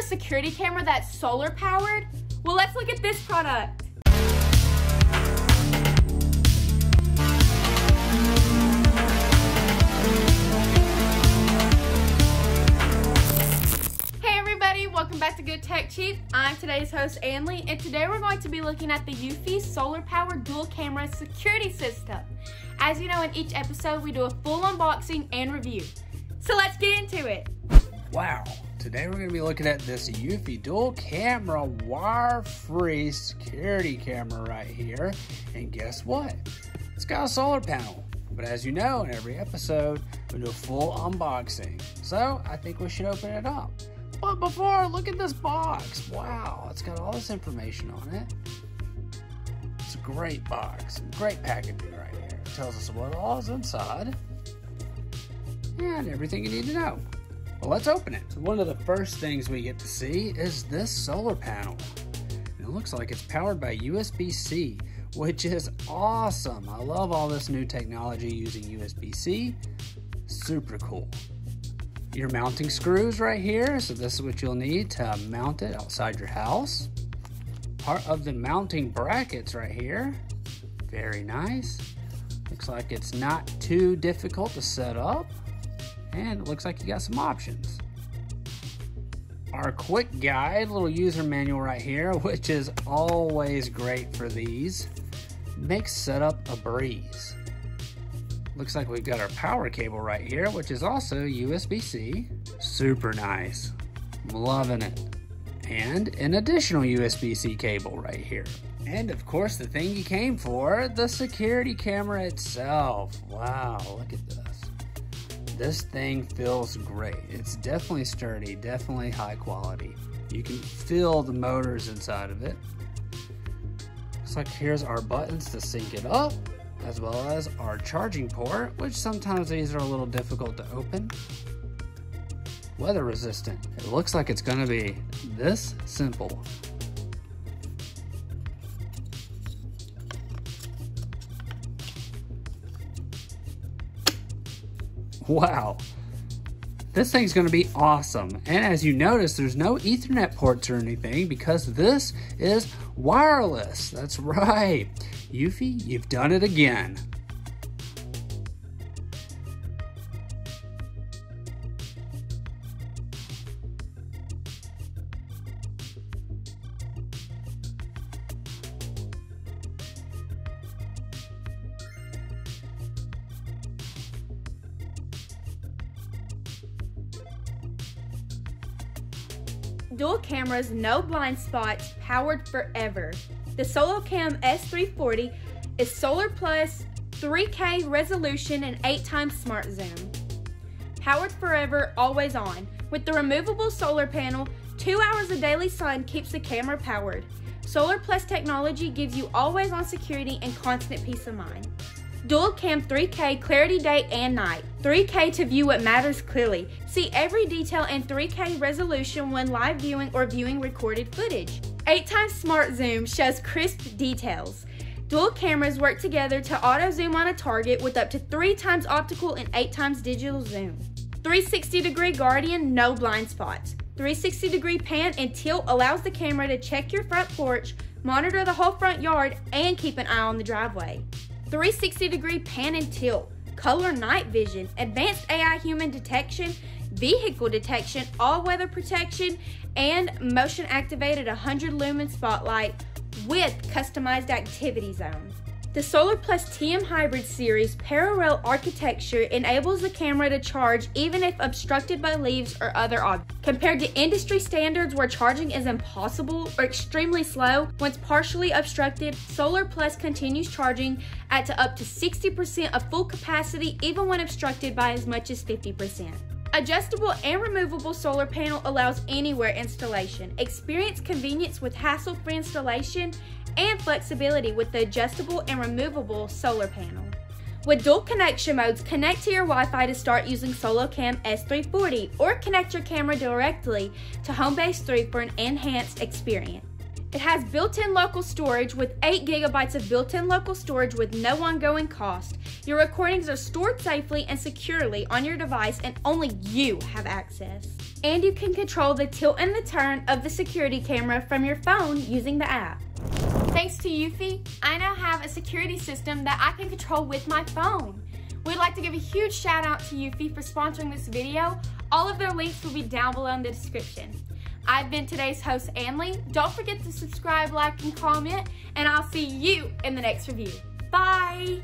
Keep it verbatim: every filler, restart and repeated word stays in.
a security camera that's solar powered? Well, let's look at this product. Welcome back to Good Tech Cheap. I'm today's host, Aneli, and today we're going to be looking at the Eufy solar-powered dual-camera security system. As you know, in each episode, we do a full unboxing and review. So let's get into it. Wow. Today we're going to be looking at this Eufy dual-camera wire-free security camera right here. And guess what? It's got a solar panel. But as you know, in every episode, we do a full unboxing. So I think we should open it up. But before, look at this box. Wow, it's got all this information on it. It's a great box, great packaging right here. It tells us what all is inside and everything you need to know. Well, let's open it. So one of the first things we get to see is this solar panel. And it looks like it's powered by U S B C, which is awesome. I love all this new technology using U S B C. Super cool. Your mounting screws right here, so this is what you'll need to mount it outside your house. Part of the mounting brackets right here, very nice. Looks like it's not too difficult to set up, and it looks like you got some options. Our quick guide, little user manual right here, which is always great for these, makes setup a breeze. Looks like we've got our power cable right here, which is also U S B C. Super nice. I'm loving it. And an additional U S B C cable right here. And of course, the thing you came for, the security camera itself. Wow, look at this. This thing feels great. It's definitely sturdy, definitely high quality. You can feel the motors inside of it. Looks like here's our buttons to sync it up, as well as our charging port, which sometimes these are a little difficult to open. Weather resistant. It looks like it's gonna be this simple. Wow, this thing's gonna be awesome. And as you notice, there's no Ethernet ports or anything because this is wireless. That's right. Eufy, you've done it again. Dual cameras, no blind spots, powered forever. The SoloCam S three forty is Solar Plus, three K resolution, and eight times smart zoom. Powered forever, always on. With the removable solar panel, two hours of daily sun keeps the camera powered. Solar Plus technology gives you always on security and constant peace of mind. Dual cam three K clarity day and night. three K to view what matters clearly. See every detail in three K resolution when live viewing or viewing recorded footage. eight times smart zoom shows crisp details. Dual cameras work together to auto zoom on a target with up to three times optical and eight times digital zoom. three sixty degree guardian, no blind spots. three sixty degree pan and tilt allows the camera to check your front porch, monitor the whole front yard, and keep an eye on the driveway. three sixty degree pan and tilt, color night vision, advanced A I human detection, vehicle detection, all weather protection, and motion activated one hundred lumen spotlight with customized activity zone. The Solar Plus T M Hybrid Series parallel architecture enables the camera to charge even if obstructed by leaves or other objects. Compared to industry standards where charging is impossible or extremely slow, once partially obstructed, Solar Plus continues charging at to up to sixty percent of full capacity even when obstructed by as much as fifty percent. Adjustable and removable solar panel allows anywhere installation. Experience convenience with hassle-free installation and flexibility with the adjustable and removable solar panel. With dual connection modes, connect to your Wi-Fi to start using SoloCam S three forty or connect your camera directly to Homebase three for an enhanced experience. It has built-in local storage with eight gigabytes of built-in local storage with no ongoing cost. Your recordings are stored safely and securely on your device and only you have access. and you can control the tilt and the turn of the security camera from your phone using the app. Thanks to Eufy, I now have a security system that I can control with my phone. We'd like to give a huge shout out to Eufy for sponsoring this video. All of their links will be down below in the description. I've been today's host, Aneli. Don't forget to subscribe, like, and comment, and I'll see you in the next review. Bye!